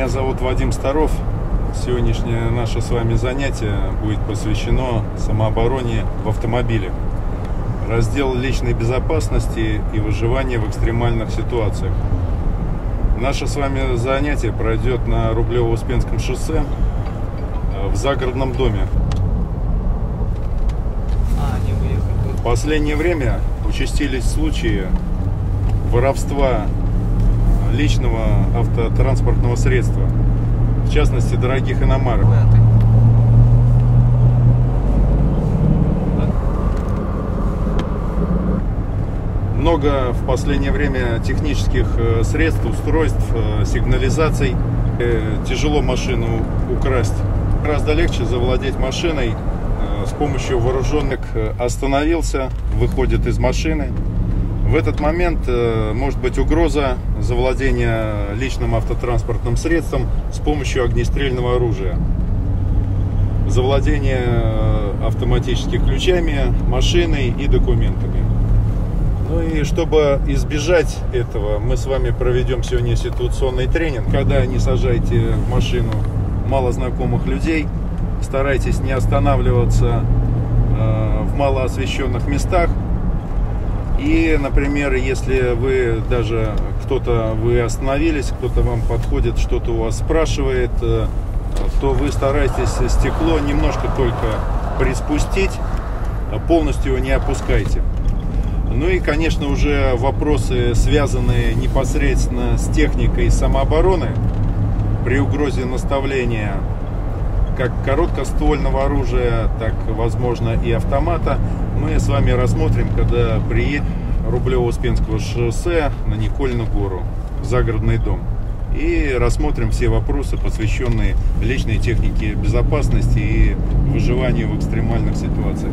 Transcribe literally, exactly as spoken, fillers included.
Меня зовут Вадим Старов. Сегодняшнее наше с вами занятие будет посвящено самообороне в автомобиле. Раздел личной безопасности и выживания в экстремальных ситуациях. Наше с вами занятие пройдет на Рублево-Успенском шоссе в загородном доме. В последнее время участились случаи воровства личного автотранспортного средства, в частности дорогих иномарок. Много в последнее время технических средств, устройств, сигнализаций. Тяжело машину украсть. Гораздо легче завладеть машиной с помощью вооруженных. Остановился, выходит из машины. В этот момент э, может быть угроза завладения личным автотранспортным средством с помощью огнестрельного оружия. Завладение э, автоматическими ключами, машиной и документами. Ну и чтобы избежать этого, мы с вами проведем сегодня ситуационный тренинг. Когда не сажайте в машину мало знакомых людей, старайтесь не останавливаться э, в малоосвещенных местах. И, например, если вы даже кто-то, вы остановились, кто-то вам подходит, что-то у вас спрашивает, то вы старайтесь стекло немножко только приспустить, полностью не опускайте. Ну и, конечно, уже вопросы, связанные непосредственно с техникой самообороны, при угрозе наставления как короткоствольного оружия, так, возможно, и автомата, мы с вами рассмотрим, когда приедем Рублево-Успенского шоссе на Николину Гору, в загородный дом. И рассмотрим все вопросы, посвященные личной технике безопасности и выживанию в экстремальных ситуациях.